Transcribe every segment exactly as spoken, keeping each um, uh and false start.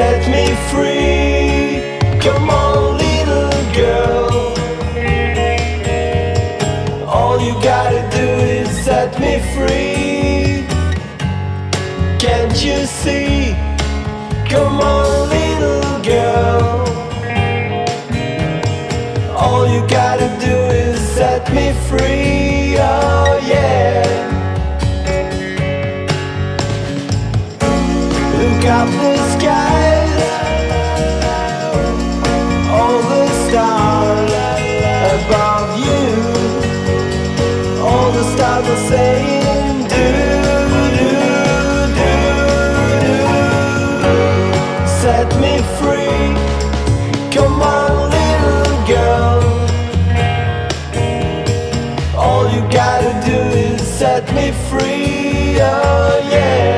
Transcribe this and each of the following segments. set me free. Come on, little girl, all you gotta do is set me free. Can't you see? Come on, little girl, all you gotta do is set me free. Oh yeah. Look up the skies, all the stars above you, all the stars are saying do, do, do, do, set me free. Come on, little girl, all you gotta do is set me free, oh yeah.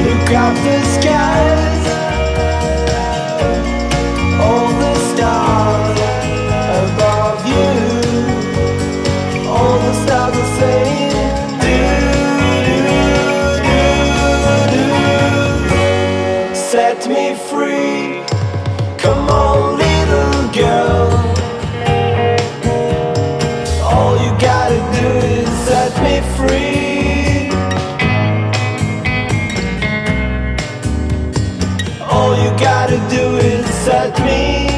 Look up the skies, all the stars above you, all the stars are saying do, do, do, do, set me free. Come on, little girl, all you gotta do is set me free. All you gotta do is set me